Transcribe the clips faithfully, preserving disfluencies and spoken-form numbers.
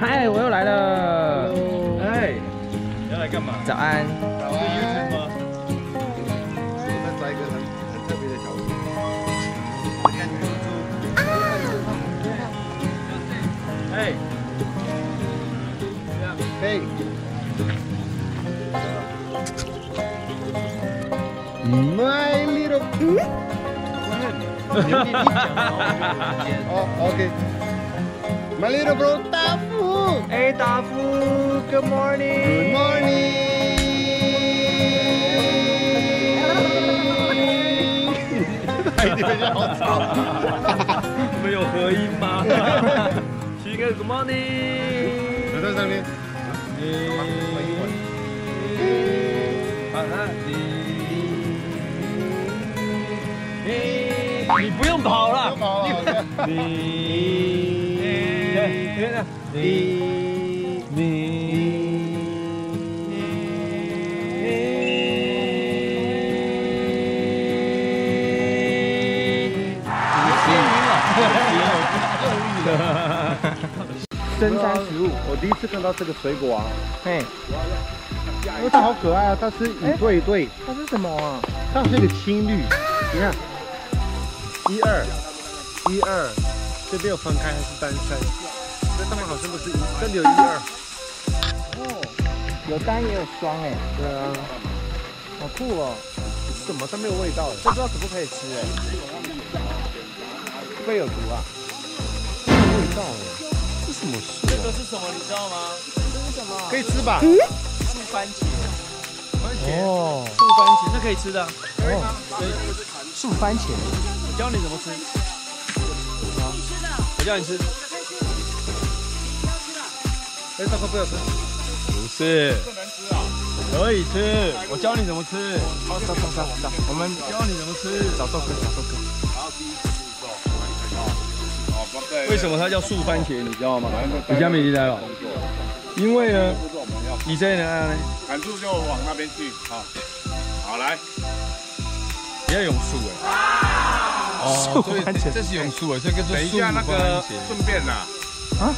嗨，我又来了。哎，你要来干嘛？早安。早安。是 YouTube 吗？我们找一个很很特别的角度。我感觉就啊。哎。哎。My little. Oh, okay. My little bro, Tafu. Hey, Tafu. Good morning. Good morning. 哎，你们好吵！没有合音吗？是一个 Good morning。来到上面。啊啊！你不用跑了。你。 你你你，输赢了，真山食物，我第一次看到这个水果啊，嘿，因为它好可爱啊，它是一对一对，它是什么啊？它是一个青绿，你看，一二，一二。 这边有分开还是单身？那他们好像不是一，这里有一二。哦，有单也有双哎。对啊，好酷哦！怎么它没有味道？不知道可不可以吃哎？会不会有毒啊？没有味道哎，这什么树？这个是什么？你知道吗？这是什么？可以吃吧？树番茄。番茄。哦。树番茄，这可以吃的。可以吗？可以。树番茄。我教你怎么吃。 我叫你吃，哎，大哥不要吃，不是，不能吃啊，可以吃，我教你怎么吃，好，走走走，我们教你怎么吃，找豆哥，找豆哥。为什么它叫树番茄，你知道吗？你家没离开了，因为呢，你这里呢，砍树就往那边去，好，好来，不要用树哎。 哦，所以这是用树哎，这个是树番茄。顺便啦，啊，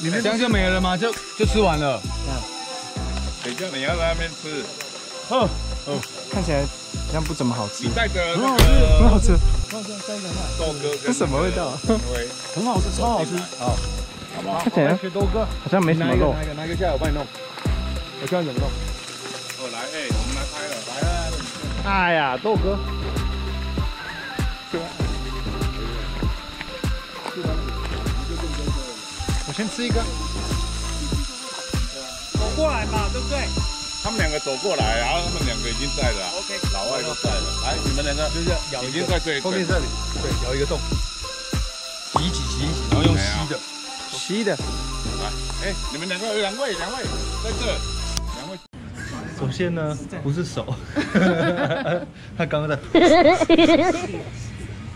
你们这样就没了吗？就就吃完了。嗯，等一下你要在那边吃。哦哦，看起来好像不怎么好吃。你带的很好吃，很好吃。豆哥，这什么味道？很好吃，超好吃。好，好不好？看起来豆哥好像没什么肉。拿一个，拿一个下来，我帮你弄。我教你怎么弄。哦，来，哎，我们来拍了，来了。哎呀，豆哥。 我先吃一个，走过来嘛，对不对？他们两个走过来，然后他们两个已经在了。OK， 老外都在了。来，你们两个就是咬一个，后面这里，对，咬一个洞，挤一挤，挤一挤，然后用吸的，吸的。来，哎，你们两个，两位，两位，在这，两位。 首先呢，不是手，他刚刚在。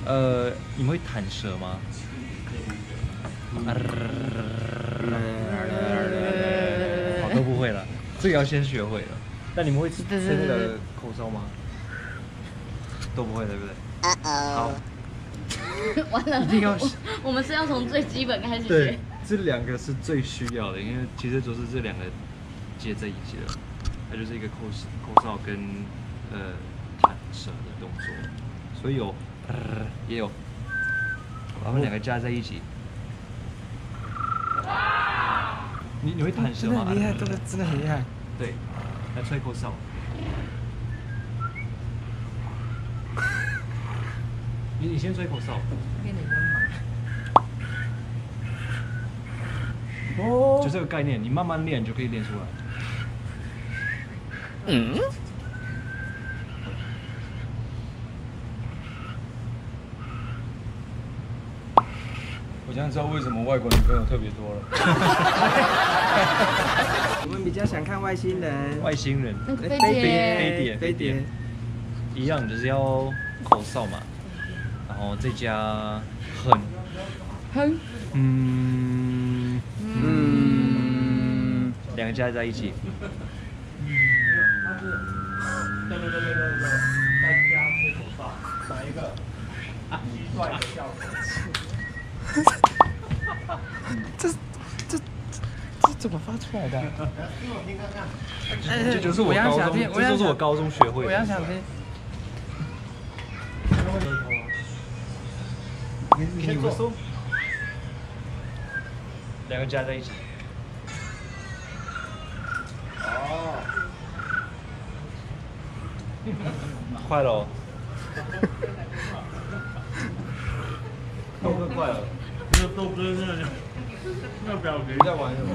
呃，你们会弹舌吗？我都不会了，这个要先学会了。那你们会吃那个口哨吗？都不会，对不对？好。完了，一定要。我们是要从最基本开始学。对，这两个是最需要的，因为其实就是这两个接在一起的。 它就是一个口口哨跟呃弹舌的动作，所以有、呃、也有，把它们两个加在一起。你你会弹舌吗？厉害，这个真的很厉害。对，来吹口哨。你你先吹口哨。给你温嘛。哦。就这个概念，你慢慢练就可以练出来。 嗯，我想知道为什么外国女朋友特别多了。我们比较想看外星人。外星人，飞碟，飞碟，飞碟，一样就是要口哨嘛，然后再加哼，哼，嗯嗯，两个加在一起。 对对对对对对，大家吹口哨，哪一个？奇怪的笑声。这这怎么发出来的？哎，这就是我高中，这就是我高中学会的。我要想听。你你们说，两个加在一起。哦。快了。 都快了，这都不是那表情在玩什么？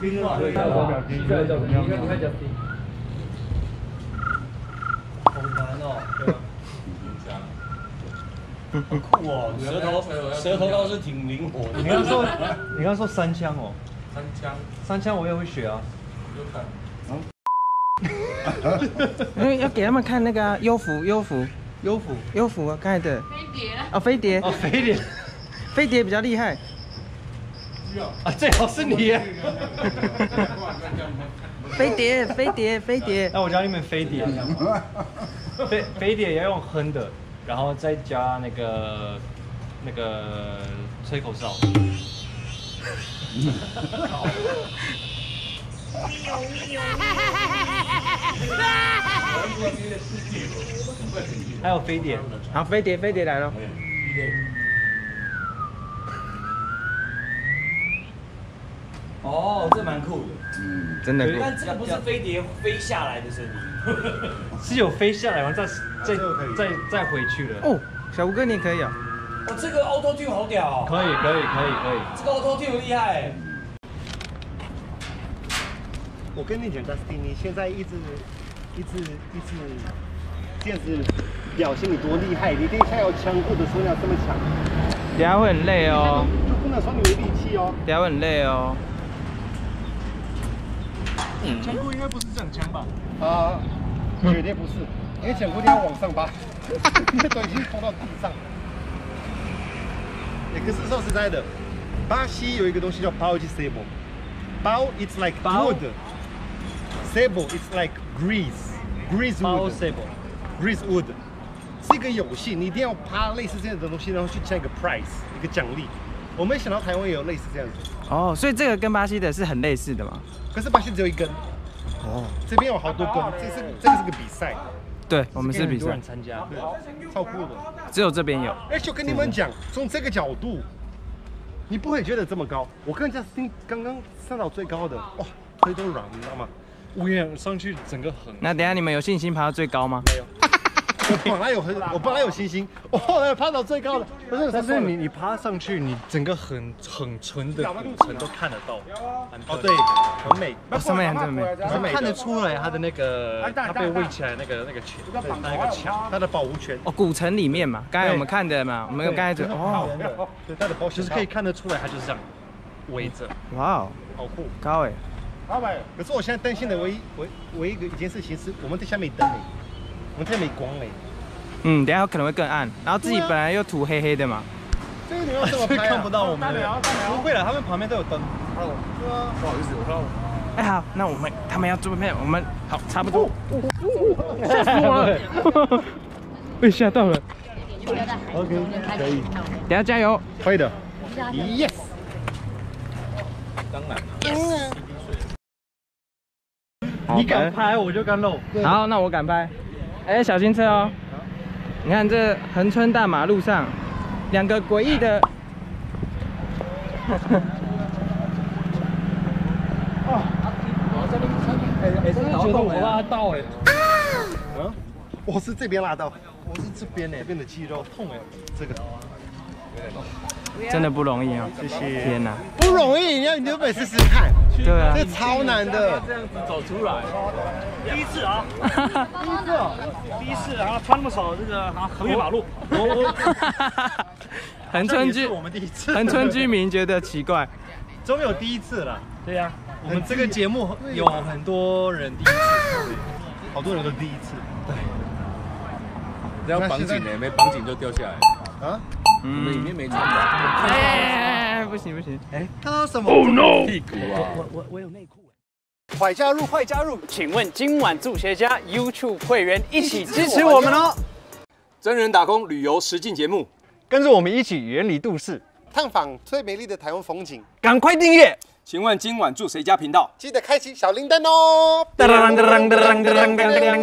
冰啊！对，看我表情，看我表情，看我表情。好难哦，对吧？好酷哦，舌头舌头倒是挺灵活的。你刚说，你刚说三枪哦。三枪。三枪我也会学啊。有看。嗯。要给他们看那个优芙，优芙。 优芙，优芙啊，刚才的飞碟啊，飞碟啊，飞碟，飞碟比较厉害。啊，最好是你。飞碟，飞碟，飞碟。那我教你们飞碟。飞飞碟要用哼的，然后再加那个那个吹口哨。还有飞碟，好，飞碟，飞碟来了。哦，这蛮酷的。嗯，真的酷。但这个不是飞碟飞下来的声音，是有飞下来完再再再再回去了。哦，小吴哥你也可以啊。哦，这个 auto tune 好屌哦。可以可以可以可以。这个 auto tune 厉害。 我跟你讲 ，Dustin， 你现在一直、一直、一直这样子表现你多厉害，你等一下要强或者说要这么强，等下会很累哦。就不能说你没力气哦。等下会很累哦。强过应该不是这样强吧？啊，绝对不是，因为强过你要往上拔，你的东西拖到地上。哎，可是说实在的，巴西有一个东西叫包de sebo，包 it's like wood。 Sable is like grease, greasewood, greasewood。是一个游戏，你一定要趴类似这样的东西，然后去加一个 prize， 一个奖励。我没想到台湾也有类似这样子。哦，所以这个跟巴西的是很类似的嘛？可是巴西只有一根。哦。这边有好多根，这是这个是个比赛。对，我们是比赛。很多人参加，对，超酷的。只有这边有。哎，就跟你们讲，从这个角度，你不会觉得这么高。我看一下，刚刚上到最高的，哇，腿都软，你知道吗？ 我跟你讲，上去整个很……那等下你们有信心爬到最高吗？没有，我本来有很，我本来有信心，我后来爬到最高了。不是，但是你你爬上去，你整个很很纯的过程都看得到。哦，对，很美，上面很美，看得出来它的那个，它被围起来那个那个圈，那个墙，它的保护圈。哦，古城里面嘛，刚才我们看的嘛，我们刚才就哦，对，它的保护就是可以看得出来，它就是这样围着。哇哦，好酷，高哎。 可是我现在担心的唯一、唯唯一一个一件事情是，我们在下没灯嘞，我们在没光嘞。嗯，等下可能会更暗，然后自己本来又涂黑黑的嘛。这个你要怎么拍？看不到我们。不会了，他们旁边都有灯。哦，对啊。不好意思，我看我。哎，好，那我们他们要做片，我们好差不多。吓死我了！被吓到了。OK， 可以。等下加油。可以的。Yes。当然。Yes。 你敢拍我就敢露。好，那我敢拍。哎，小心车哦！你看这恒春大马路上，两个诡异的。哦，哎哎，真的觉得我拉到哎。啊！我是这边拉到，我是这边哎，这边的肌肉痛哎，这个。 真的不容易啊！谢谢。天哪，不容易，你要你有本事试试看。对啊，这超难的。这样子走出来，第一次啊，第一次，第一次，然后穿那么少，这个啊，横越马路。我恒春居，我们第一次。恒春居民觉得奇怪，终于有第一次了。对呀，我们这个节目有很多人第一次，好多人都第一次。对。这要绑紧呢，没绑紧就掉下来。啊？ 嗯，里面没穿的。哎，不行不行，哎，看到什么？ Oh no！ 屁股啊！我我我有内裤。快加入，快加入！请问今晚助学家 YouTube 会员一起支持我们哦！真人打工旅游实境节目，跟着我们一起远离都市，探访最美丽的台湾风景。赶快订阅，请问今晚住谁家频道？记得开启小铃铛哦。